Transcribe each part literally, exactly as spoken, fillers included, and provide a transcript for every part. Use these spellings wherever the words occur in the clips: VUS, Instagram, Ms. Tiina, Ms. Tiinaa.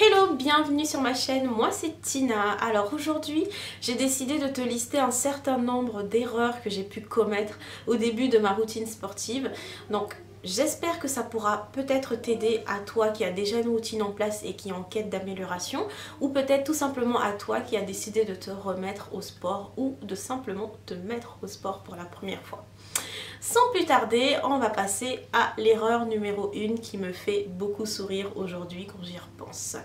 Hello, bienvenue sur ma chaîne, moi c'est Tina. Alors aujourd'hui, j'ai décidé de te lister un certain nombre d'erreurs que j'ai pu commettre au début de ma routine sportive. Donc j'espère que ça pourra peut-être t'aider à toi qui a déjà une routine en place et qui est en quête d'amélioration, ou peut-être tout simplement à toi qui a décidé de te remettre au sport ou de simplement te mettre au sport pour la première fois. Sans plus tarder, on va passer à l'erreur numéro un qui me fait beaucoup sourire aujourd'hui quand j'y repense.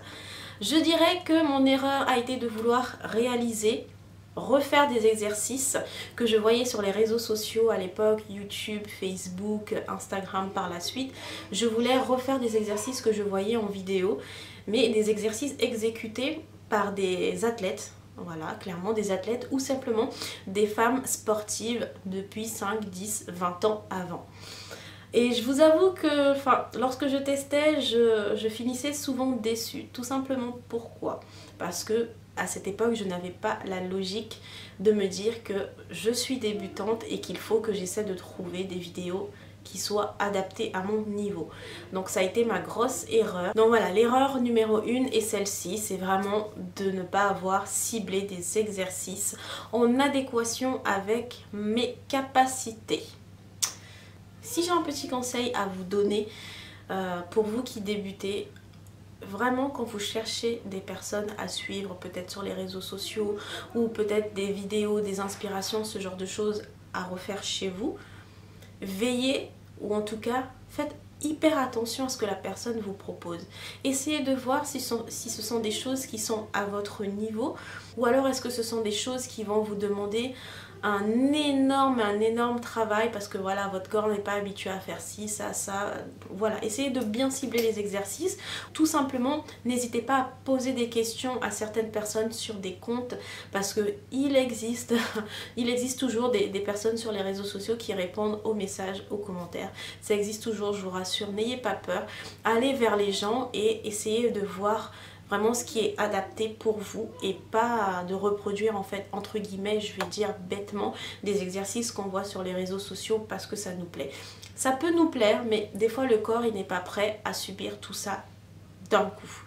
Je dirais que mon erreur a été de vouloir réaliser, refaire des exercices que je voyais sur les réseaux sociaux à l'époque, YouTube, Facebook, Instagram par la suite. Je voulais refaire des exercices que je voyais en vidéo, mais des exercices exécutés par des athlètes. Voilà, clairement des athlètes ou simplement des femmes sportives depuis cinq, dix, vingt ans avant. Et je vous avoue que enfin, lorsque je testais, je, je finissais souvent déçue. Tout simplement pourquoi? Parce que à cette époque, je n'avais pas la logique de me dire que je suis débutante et qu'il faut que j'essaie de trouver des vidéos qui soit adapté à mon niveau. Donc ça a été ma grosse erreur. Donc voilà, l'erreur numéro une est celle-ci, c'est vraiment de ne pas avoir ciblé des exercices en adéquation avec mes capacités. Si j'ai un petit conseil à vous donner euh, pour vous qui débutez, vraiment quand vous cherchez des personnes à suivre, peut-être sur les réseaux sociaux ou peut-être des vidéos, des inspirations, ce genre de choses à refaire chez vous, veillez, ou en tout cas faites hyper attention à ce que la personne vous propose. Essayez de voir si, sont, si ce sont des choses qui sont à votre niveau, ou alors est-ce que ce sont des choses qui vont vous demander un énorme, un énorme travail parce que voilà, votre corps n'est pas habitué à faire ci, ça, ça. Voilà, essayez de bien cibler les exercices. Tout simplement, n'hésitez pas à poser des questions à certaines personnes sur des comptes parce que il existe, il existe toujours des, des personnes sur les réseaux sociaux qui répondent aux messages, aux commentaires. Ça existe toujours, je vous rassure, n'ayez pas peur. Allez vers les gens et essayez de voir vraiment ce qui est adapté pour vous et pas de reproduire en fait, entre guillemets, je vais dire bêtement, des exercices qu'on voit sur les réseaux sociaux parce que ça nous plaît. Ça peut nous plaire, mais des fois le corps il n'est pas prêt à subir tout ça d'un coup.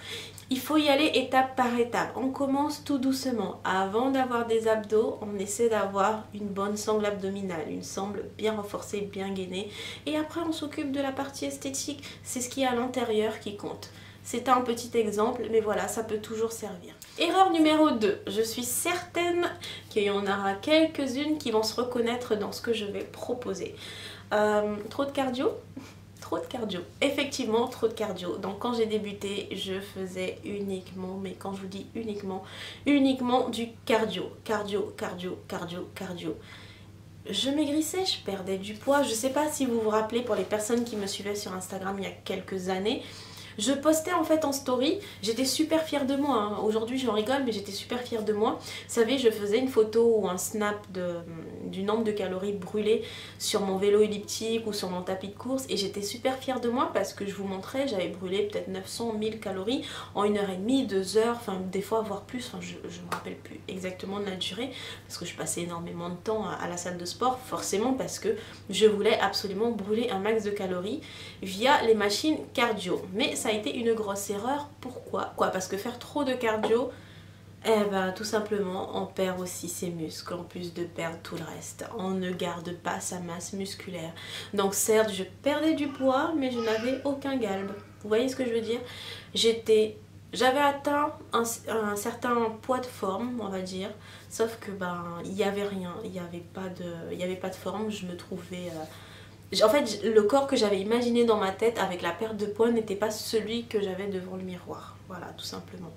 Il faut y aller étape par étape. On commence tout doucement. Avant d'avoir des abdos, on essaie d'avoir une bonne sangle abdominale, une sangle bien renforcée, bien gainée. Et après on s'occupe de la partie esthétique. C'est ce qui est à l'intérieur qui compte. C'est un petit exemple, mais voilà, ça peut toujours servir. Erreur numéro deux. Je suis certaine qu'il y en aura quelques-unes qui vont se reconnaître dans ce que je vais proposer. Euh, trop de cardio ? Trop de cardio. Effectivement, trop de cardio. Donc quand j'ai débuté, je faisais uniquement, mais quand je vous dis uniquement, uniquement du cardio. Cardio, cardio, cardio, cardio. Je maigrissais, je perdais du poids. Je ne sais pas si vous vous rappelez, pour les personnes qui me suivaient sur Instagram il y a quelques années, je postais en fait en story, j'étais super fière de moi, hein. Aujourd'hui j'en rigole mais j'étais super fière de moi. Vous savez, je faisais une photo ou un snap de, du nombre de calories brûlées sur mon vélo elliptique ou sur mon tapis de course et j'étais super fière de moi parce que je vous montrais, j'avais brûlé peut-être neuf cents, mille calories en une heure et demie, deux heures, enfin des fois voire plus, enfin, je ne me rappelle plus exactement de la durée parce que je passais énormément de temps à, à la salle de sport, forcément parce que je voulais absolument brûler un max de calories via les machines cardio. Mais ça a été une grosse erreur. Pourquoi? Quoi? Parce que faire trop de cardio, eh ben, tout simplement, on perd aussi ses muscles, en plus de perdre tout le reste. On ne garde pas sa masse musculaire. Donc certes, je perdais du poids, mais je n'avais aucun galbe. Vous voyez ce que je veux dire? J'étais... J'avais atteint un, un certain poids de forme, on va dire, sauf que ben, il n'y avait rien, il n'y avait pas de, il n'y avait pas de forme, je me trouvais... Euh, En fait, le corps que j'avais imaginé dans ma tête avec la perte de poids n'était pas celui que j'avais devant le miroir. Voilà, tout simplement.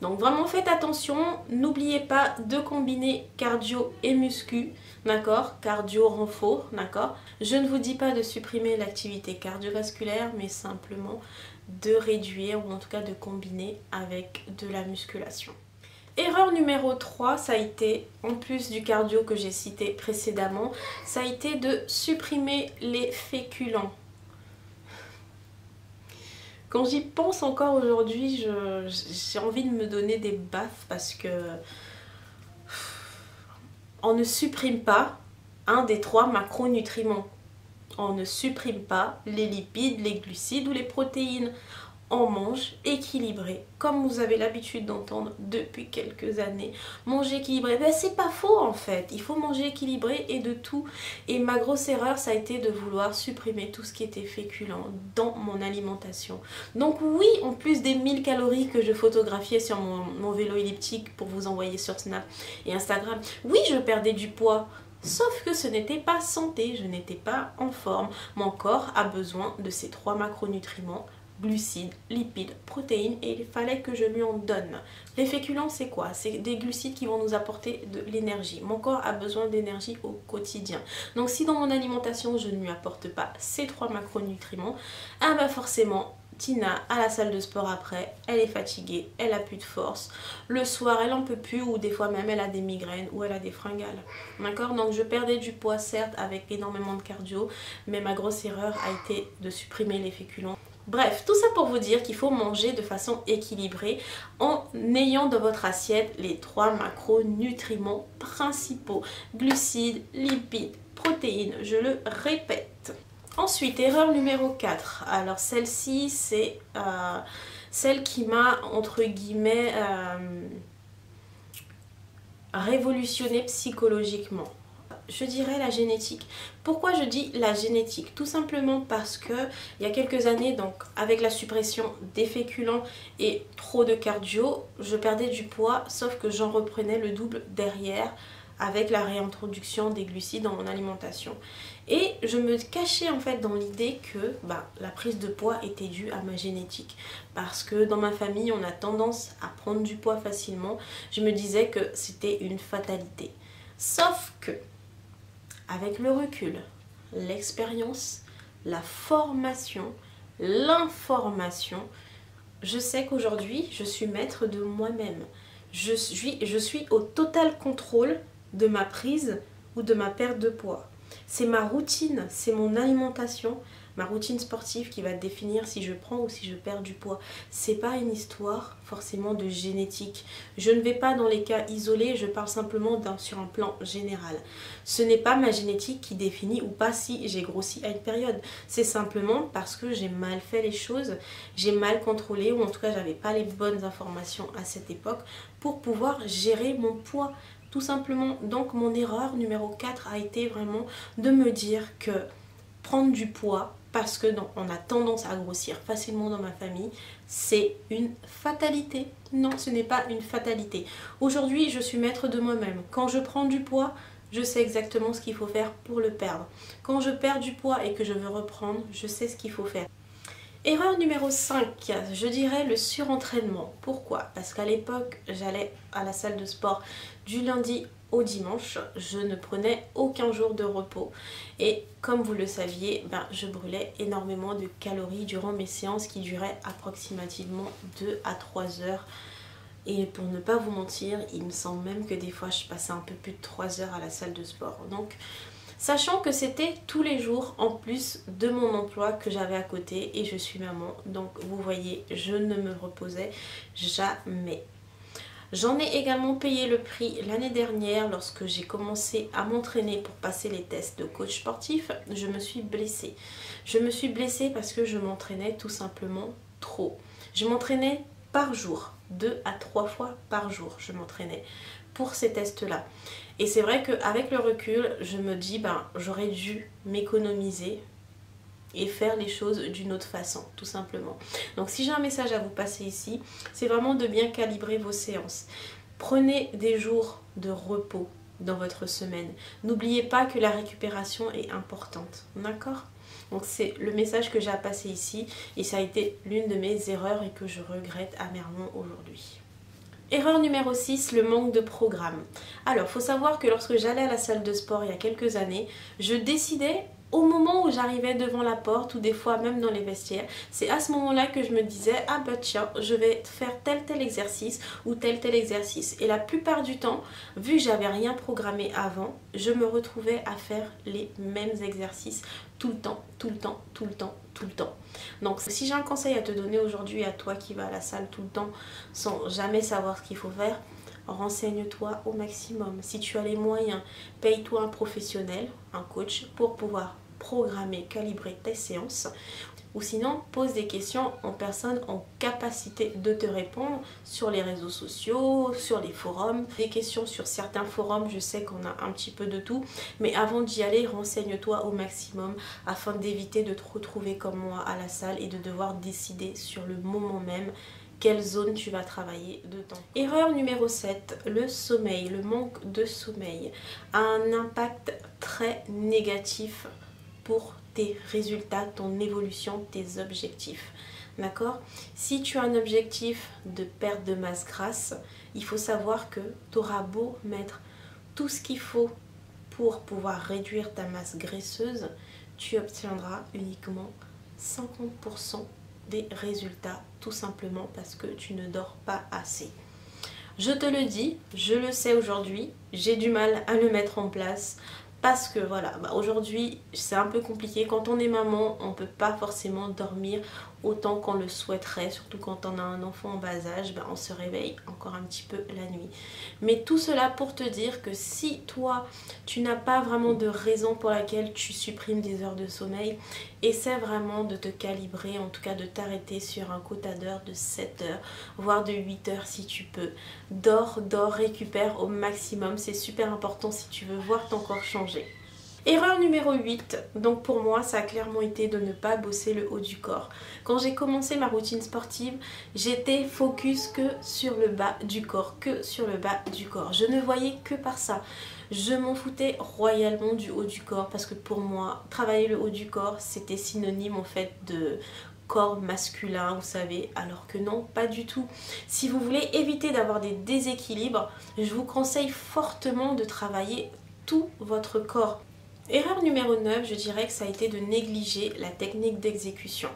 Donc vraiment faites attention, n'oubliez pas de combiner cardio et muscu, d'accord? Cardio renfort, d'accord? Je ne vous dis pas de supprimer l'activité cardiovasculaire, mais simplement de réduire ou en tout cas de combiner avec de la musculation. Erreur numéro trois, ça a été, en plus du cardio que j'ai cité précédemment, ça a été de supprimer les féculents. Quand j'y pense encore aujourd'hui, j'ai envie de me donner des baffes parce que on ne supprime pas un des trois macronutriments. On ne supprime pas les lipides, les glucides ou les protéines. en manche équilibrée, comme vous avez l'habitude d'entendre depuis quelques années. Manger équilibré, ben c'est pas faux en fait, il faut manger équilibré et de tout. Et ma grosse erreur, ça a été de vouloir supprimer tout ce qui était féculent dans mon alimentation. Donc oui, en plus des mille calories que je photographiais sur mon, mon vélo elliptique pour vous envoyer sur Snap et Instagram, oui je perdais du poids. Sauf que ce n'était pas santé, je n'étais pas en forme. Mon corps a besoin de ces trois macronutriments, glucides, lipides, protéines, et il fallait que je lui en donne. Les féculents, c'est quoi? C'est des glucides qui vont nous apporter de l'énergie. Mon corps a besoin d'énergie au quotidien. Donc si dans mon alimentation, je ne lui apporte pas ces trois macronutriments, ah bah forcément, Tiinaa à la salle de sport après, elle est fatiguée, elle a plus de force, le soir elle en peut plus, ou des fois même elle a des migraines ou elle a des fringales, d'accord? Donc je perdais du poids certes avec énormément de cardio, mais ma grosse erreur a été de supprimer les féculents. Bref, tout ça pour vous dire qu'il faut manger de façon équilibrée en ayant dans votre assiette les trois macronutriments principaux, glucides, lipides, protéines, je le répète. Ensuite, erreur numéro quatre, alors celle-ci c'est euh, celle qui m'a entre guillemets euh, révolutionnée psychologiquement. Je dirais la génétique. Pourquoi je dis la génétique? Tout simplement parce que il y a quelques années, donc avec la suppression des féculents et trop de cardio, je perdais du poids, sauf que j'en reprenais le double derrière, avec la réintroduction des glucides dans mon alimentation. Et je me cachais en fait dans l'idée que bah, la prise de poids était due à ma génétique. Parce que dans ma famille, on a tendance à prendre du poids facilement. Je me disais que c'était une fatalité. Sauf que, avec le recul, l'expérience, la formation, l'information, je sais qu'aujourd'hui, je suis maître de moi-même. Je suis, je suis au total contrôle de ma prise ou de ma perte de poids. C'est ma routine, c'est mon alimentation, ma routine sportive qui va définir si je prends ou si je perds du poids. C'est pas une histoire forcément de génétique. Je ne vais pas dans les cas isolés, je parle simplement d'un, sur un plan général. Ce n'est pas ma génétique qui définit ou pas si j'ai grossi à une période. C'est simplement parce que j'ai mal fait les choses, j'ai mal contrôlé, ou en tout cas j'avais pas les bonnes informations à cette époque pour pouvoir gérer mon poids. Tout simplement, donc mon erreur numéro quatre a été vraiment de me dire que prendre du poids, parce que non, on a tendance à grossir facilement dans ma famille, c'est une fatalité. Non, ce n'est pas une fatalité. Aujourd'hui, je suis maître de moi-même. Quand je prends du poids, je sais exactement ce qu'il faut faire pour le perdre. Quand je perds du poids et que je veux reprendre, je sais ce qu'il faut faire. Erreur numéro cinq, je dirais le surentraînement. Pourquoi? Parce qu'à l'époque, j'allais à la salle de sport du lundi au dimanche. Je ne prenais aucun jour de repos. Et comme vous le saviez, ben, je brûlais énormément de calories durant mes séances qui duraient approximativement deux à trois heures. Et pour ne pas vous mentir, il me semble même que des fois, je passais un peu plus de trois heures à la salle de sport. Donc, sachant que c'était tous les jours en plus de mon emploi que j'avais à côté, et je suis maman, donc vous voyez, je ne me reposais jamais. J'en ai également payé le prix l'année dernière lorsque j'ai commencé à m'entraîner pour passer les tests de coach sportif. Je me suis blessée. Je me suis blessée parce que je m'entraînais tout simplement trop. Je m'entraînais par jour, deux à trois fois par jour je m'entraînais pour ces tests-là. Et c'est vrai qu'avec le recul, je me dis, ben, j'aurais dû m'économiser et faire les choses d'une autre façon, tout simplement. Donc si j'ai un message à vous passer ici, c'est vraiment de bien calibrer vos séances. Prenez des jours de repos dans votre semaine. N'oubliez pas que la récupération est importante, d'accord? Donc c'est le message que j'ai à passer ici, et ça a été l'une de mes erreurs et que je regrette amèrement aujourd'hui. Erreur numéro six, le manque de programme. Alors, faut savoir que lorsque j'allais à la salle de sport il y a quelques années, je décidais au moment où j'arrivais devant la porte, ou des fois même dans les vestiaires, c'est à ce moment-là que je me disais « Ah bah tiens, je vais faire tel tel exercice ou tel tel exercice ». Et la plupart du temps, vu que j'avais rien programmé avant, je me retrouvais à faire les mêmes exercices tout le temps, tout le temps, tout le temps, tout le temps. Donc si j'ai un conseil à te donner aujourd'hui à toi qui vas à la salle tout le temps sans jamais savoir ce qu'il faut faire, renseigne-toi au maximum. Si tu as les moyens, paye-toi un professionnel, un coach, pour pouvoir programmer, calibrer tes séances. ou sinon pose des questions aux personnes en capacité de te répondre sur les réseaux sociaux, sur les forums. Des questions sur certains forums, je sais qu'on a un petit peu de tout, mais avant d'y aller, renseigne-toi au maximum afin d'éviter de te retrouver comme moi à la salle et de devoir décider sur le moment même quelle zone tu vas travailler de temps. Erreur numéro sept, le sommeil, le manque de sommeil a un impact très négatif pour tes résultats, ton évolution, tes objectifs. D'accord? Si tu as un objectif de perte de masse grasse, il faut savoir que tu auras beau mettre tout ce qu'il faut pour pouvoir réduire ta masse graisseuse, tu obtiendras uniquement cinquante pour cent des résultats, tout simplement parce que tu ne dors pas assez. Je te le dis, je le sais aujourd'hui, j'ai du mal à le mettre en place. Parce que voilà, bah aujourd'hui c'est un peu compliqué, quand on est maman, on ne peut pas forcément dormir autant qu'on le souhaiterait, surtout quand on a un enfant en bas âge, bah on se réveille encore un petit peu la nuit. Mais tout cela pour te dire que si toi, tu n'as pas vraiment de raison pour laquelle tu supprimes des heures de sommeil, essaie vraiment de te calibrer, en tout cas de t'arrêter sur un quota d'heures de sept heures, voire de huit heures si tu peux. Dors, dors, récupère au maximum, c'est super important si tu veux voir ton corps changer. Erreur numéro huit, donc pour moi ça a clairement été de ne pas bosser le haut du corps. Quand j'ai commencé ma routine sportive, j'étais focus que sur le bas du corps, que sur le bas du corps. Je ne voyais que par ça. Je m'en foutais royalement du haut du corps parce que pour moi, travailler le haut du corps, c'était synonyme en fait de corps masculin, vous savez, alors que non, pas du tout. Si vous voulez éviter d'avoir des déséquilibres, je vous conseille fortement de travailler tout votre corps. Erreur numéro neuf, je dirais que ça a été de négliger la technique d'exécution.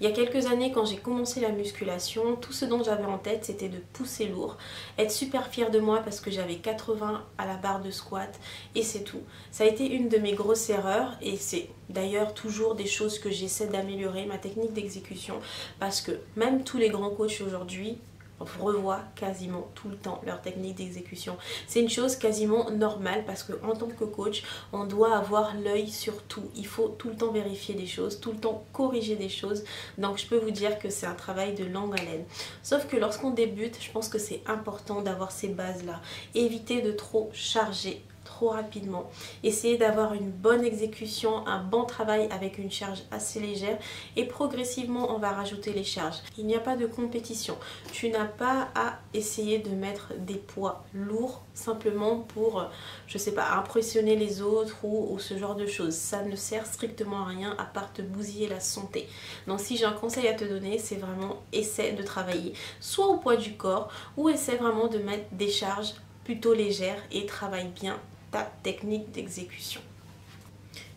Il y a quelques années, quand j'ai commencé la musculation, tout ce dont j'avais en tête, c'était de pousser lourd, être super fière de moi parce que j'avais quatre-vingts à la barre de squat et c'est tout. Ça a été une de mes grosses erreurs et c'est d'ailleurs toujours des choses que j'essaie d'améliorer, ma technique d'exécution, parce que même tous les grands coachs aujourd'hui revoient quasiment tout le temps leur technique d'exécution. C'est une chose quasiment normale parce qu'en tant que coach, on doit avoir l'œil sur tout. Il faut tout le temps vérifier des choses, tout le temps corriger des choses. Donc je peux vous dire que c'est un travail de longue haleine. Sauf que lorsqu'on débute, je pense que c'est important d'avoir ces bases-là. Éviter de trop charger trop rapidement. Essayez d'avoir une bonne exécution, un bon travail avec une charge assez légère et progressivement on va rajouter les charges. Il n'y a pas de compétition. Tu n'as pas à essayer de mettre des poids lourds simplement pour, je sais pas, impressionner les autres ou, ou ce genre de choses. Ça ne sert strictement à rien à part te bousiller la santé. Donc si j'ai un conseil à te donner, c'est vraiment essaie de travailler soit au poids du corps ou essaie vraiment de mettre des charges plutôt légères et travaille bien ta technique d'exécution.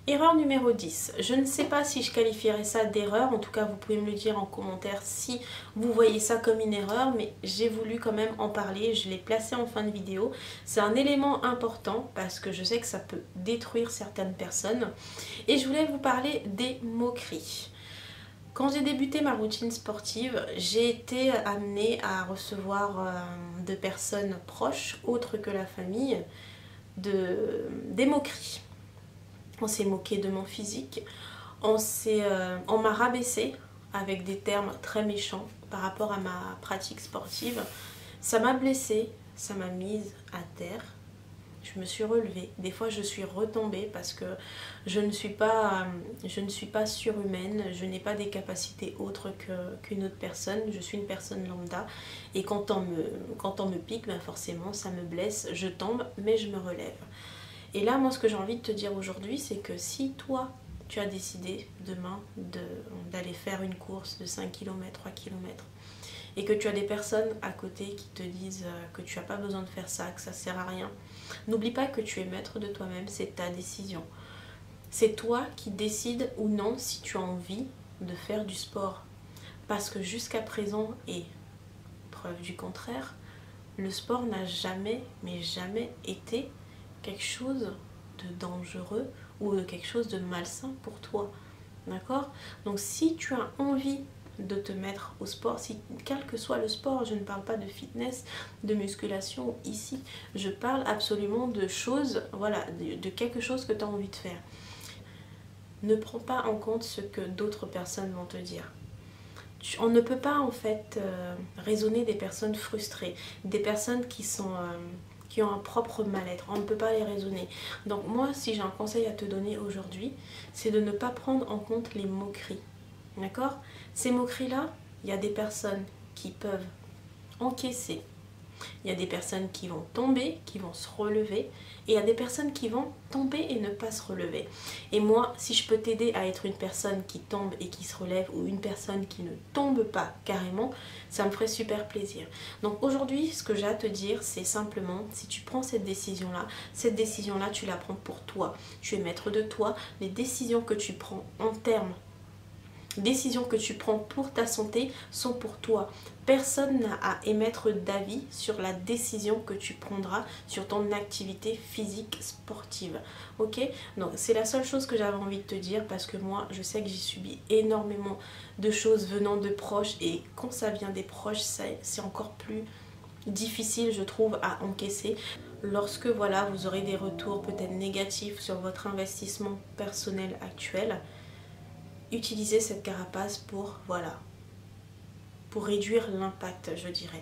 Erreur numéro dix. Je ne sais pas si je qualifierais ça d'erreur, en tout cas vous pouvez me le dire en commentaire si vous voyez ça comme une erreur, mais j'ai voulu quand même en parler, je l'ai placé en fin de vidéo. C'est un élément important parce que je sais que ça peut détruire certaines personnes et je voulais vous parler des moqueries. Quand j'ai débuté ma routine sportive, j'ai été amenée à recevoir euh, de personnes proches, autres que la famille, de, des moqueries. On s'est moqué de mon physique, on s'est, euh, on m'a rabaissée avec des termes très méchants par rapport à ma pratique sportive. Ça m'a blessée, ça m'a mise à terre. Je me suis relevée, des fois je suis retombée parce que je ne suis pas, je ne suis pas surhumaine, je n'ai pas des capacités autres qu'une autre personne, je suis une personne lambda et quand on me, quand on me pique, ben forcément ça me blesse, je tombe mais je me relève. Et là moi ce que j'ai envie de te dire aujourd'hui c'est que si toi tu as décidé demain d'aller faire une course de cinq kilomètres, trois kilomètres, et que tu as des personnes à côté qui te disent que tu n'as pas besoin de faire ça, que ça ne sert à rien, n'oublie pas que tu es maître de toi-même, c'est ta décision. C'est toi qui décides ou non si tu as envie de faire du sport. Parce que jusqu'à présent, et preuve du contraire, le sport n'a jamais, mais jamais été quelque chose de dangereux ou de quelque chose de malsain pour toi. D'accord? Donc si tu as envie de te mettre au sport, si, quel que soit le sport, je ne parle pas de fitness, de musculation ici, je parle absolument de choses, voilà, de, de quelque chose que tu as envie de faire. ne prends pas en compte ce que d'autres personnes vont te dire. On ne peut pas en fait euh, raisonner des personnes frustrées, des personnes qui sont... Euh, qui ont un propre mal-être, on ne peut pas les raisonner. Donc moi, si j'ai un conseil à te donner aujourd'hui, c'est de ne pas prendre en compte les moqueries, d'accord? Ces moqueries-là, il y a des personnes qui peuvent encaisser, il y a des personnes qui vont tomber, qui vont se relever, et il y a des personnes qui vont tomber et ne pas se relever. Et moi, si je peux t'aider à être une personne qui tombe et qui se relève, ou une personne qui ne tombe pas carrément, ça me ferait super plaisir. Donc aujourd'hui, ce que j'ai à te dire, c'est simplement, si tu prends cette décision-là, cette décision-là, tu la prends pour toi. Tu es maître de toi. Les décisions que tu prends en termes décisions que tu prends pour ta santé sont pour toi. Personne n'a à émettre d'avis sur la décision que tu prendras sur ton activité physique sportive. Ok? Donc c'est la seule chose que j'avais envie de te dire, parce que moi je sais que j'ai subi énormément de choses venant de proches, et quand ça vient des proches, c'est encore plus difficile, je trouve, à encaisser. Lorsque voilà, vous aurez des retours peut-être négatifs sur votre investissement personnel actuel, utiliser cette carapace pour, voilà, pour réduire l'impact, je dirais.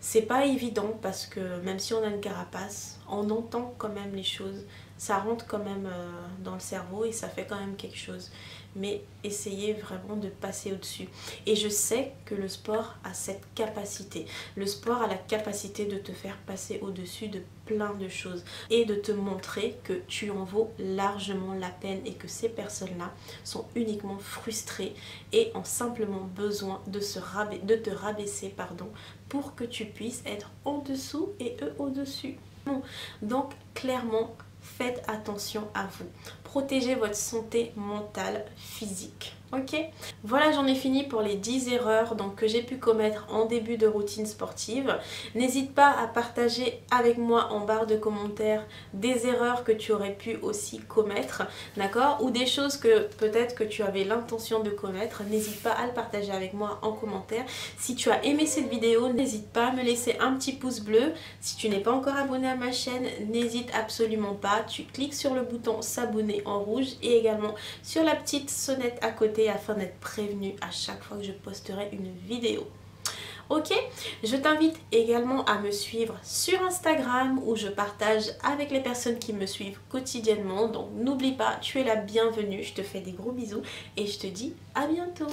C'est pas évident, parce que même si on a une carapace, on entend quand même les choses, ça rentre quand même dans le cerveau et ça fait quand même quelque chose. Mais essayez vraiment de passer au-dessus. Et je sais que le sport a cette capacité. Le sport a la capacité de te faire passer au-dessus de plein de choses et de te montrer que tu en vaux largement la peine, et que ces personnes-là sont uniquement frustrées et ont simplement besoin de, se raba- de te rabaisser, pardon, pour que tu puisses être en dessous et eux au-dessus. Donc clairement, faites attention à vous. Protégez votre santé mentale, physique. Ok? Voilà, j'en ai fini pour les dix erreurs donc, que j'ai pu commettre en début de routine sportive. N'hésite pas à partager avec moi en barre de commentaires des erreurs que tu aurais pu aussi commettre, d'accord? Ou des choses que peut-être que tu avais l'intention de commettre. N'hésite pas à le partager avec moi en commentaire. Si tu as aimé cette vidéo, n'hésite pas à me laisser un petit pouce bleu. Si tu n'es pas encore abonné à ma chaîne, n'hésite absolument pas. Tu cliques sur le bouton s'abonner en rouge, et également sur la petite sonnette à côté, afin d'être prévenu à chaque fois que je posterai une vidéo. Ok, je t'invite également à me suivre sur Instagram, où je partage avec les personnes qui me suivent quotidiennement. Donc n'oublie pas, tu es la bienvenue, je te fais des gros bisous et je te dis à bientôt.